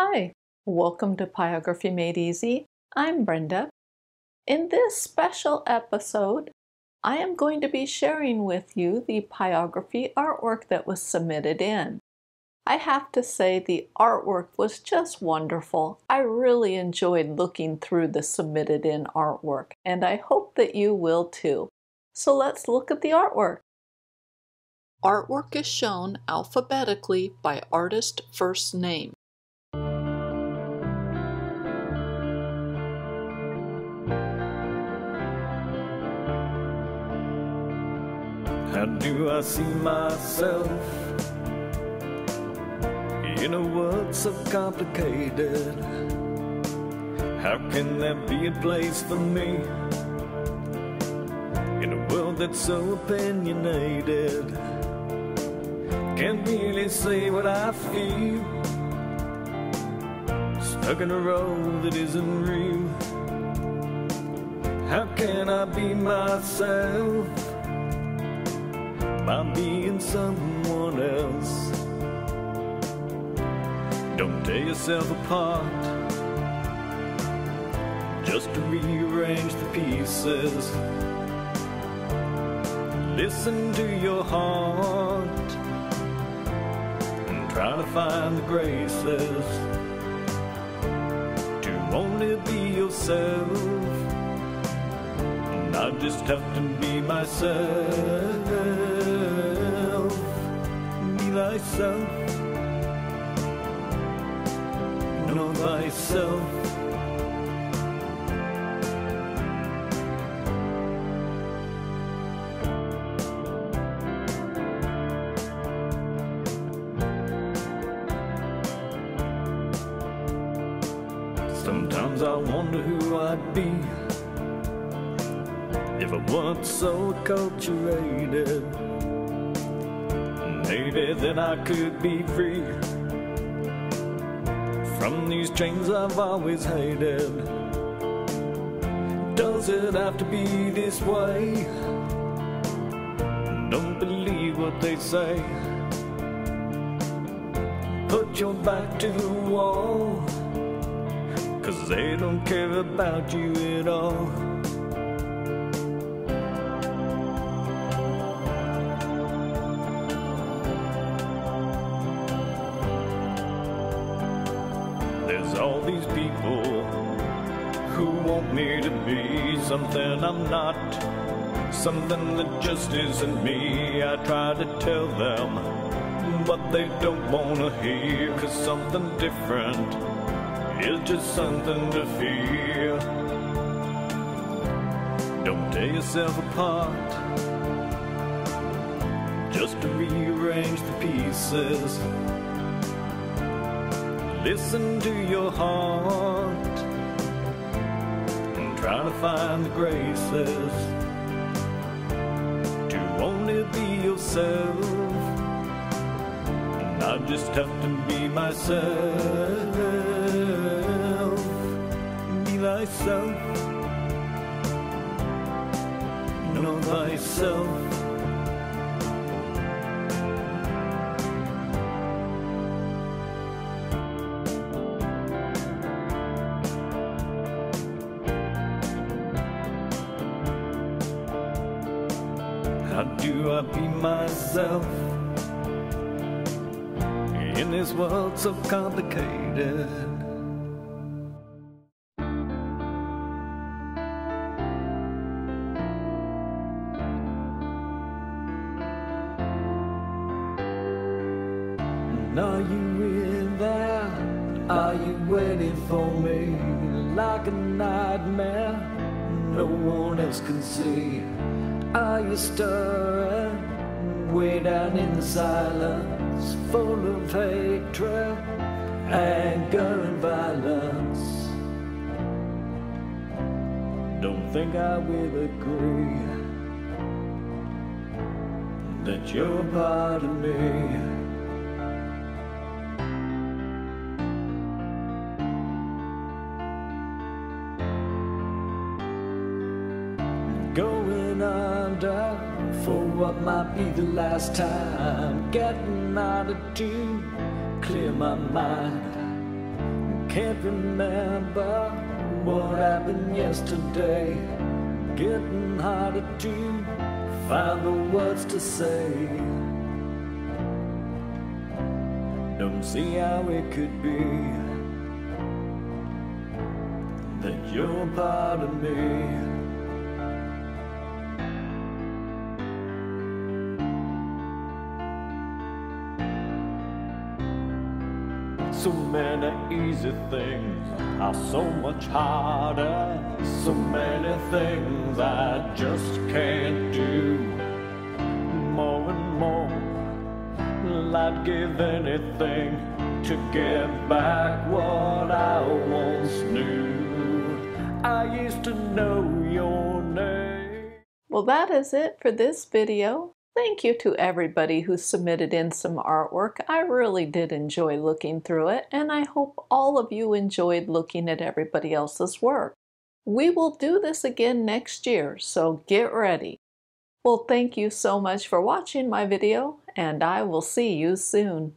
Hi, welcome to Pyrography Made Easy. I'm Brenda. In this special episode, I am going to be sharing with you the pyrography artwork that was submitted in. I have to say the artwork was just wonderful. I really enjoyed looking through the submitted in artwork, and I hope that you will too. So let's look at the artwork. Artwork is shown alphabetically by artist first name. How do I see myself? You know what's so complicated? How can there be a place for me in a world that's so opinionated? Can't really say what I feel, stuck in a role that isn't real. How can I be myself by being someone else? Don't tear yourself apart just to rearrange the pieces. Listen to your heart and try to find the graces to only be yourself. And I just have to be myself. Thyself, know thyself. Sometimes I wonder who I'd be if I weren't so acculturated. Maybe then I could be free from these chains I've always hated. Does it have to be this way? Don't believe what they say. Put your back to the wall, 'cause they don't care about you at all. All these people who want me to be something I'm not, something that just isn't me. I try to tell them, but they don't want to hear, 'cause something different is just something to fear. Don't tear yourself apart just to rearrange the pieces. Listen to your heart and try to find the graces to only be yourself. And I just have to be myself. Be thyself. Know thyself. How do I be myself in this world so complicated? And are you in there? Are you waiting for me? Like a nightmare no one else can see. Are you stirring way down in the silence, full of hatred, anger and violence? Don't think I will agree that you're a part of me. Going under for what might be the last time, getting out of tune, clear my mind, Can't remember what happened yesterday. Getting harder to find the words to say. Don't see how it could be that you're a part of me. So many easy things are so much harder. So many things I just can't do. More and more, I'd give anything to get back what I once knew. I used to know your name. Well, that is it for this video. Thank you to everybody who submitted in some artwork. I really did enjoy looking through it, and I hope all of you enjoyed looking at everybody else's work. We will do this again next year, so get ready. Well, thank you so much for watching my video, and I will see you soon.